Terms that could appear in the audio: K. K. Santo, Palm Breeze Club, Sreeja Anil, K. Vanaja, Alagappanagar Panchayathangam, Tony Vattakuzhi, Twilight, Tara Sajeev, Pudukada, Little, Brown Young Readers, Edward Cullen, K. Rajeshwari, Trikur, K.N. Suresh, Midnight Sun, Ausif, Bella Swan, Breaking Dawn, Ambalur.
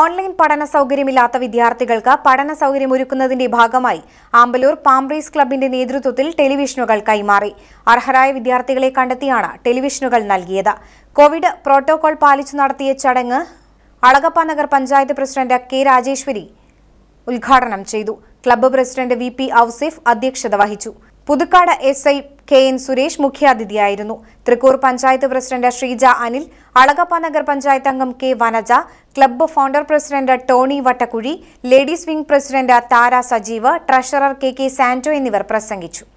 Online Padana Saugiri Milata Vidyarthikalka, Padana Saugiri Murukuna in the Bhagamai, Ambalur, Palm Breeze Club in the Nedrutil, Televisional Kaimari, Arhara Vidyarthikale Kandatiana, Televisional Nalgeda, COVID Protocol Palichnarthi Chadanga, Alagappanagar Panchayath President K. Rajeshwari, Ulghadanam Chedu, Club President VP Ausif, Adhyakshada Vahichu, Pudukada SI K.N. Suresh Mukhya Didyairunu, Trikur Panchayat President Sreeja Anil, Alagappanagar Panchayathangam K. Vanaja, Club Founder President Tony Vattakuzhi, Ladies Wing President Tara Sajeev, Treasurer K. K. Santo in the Verprasangichu.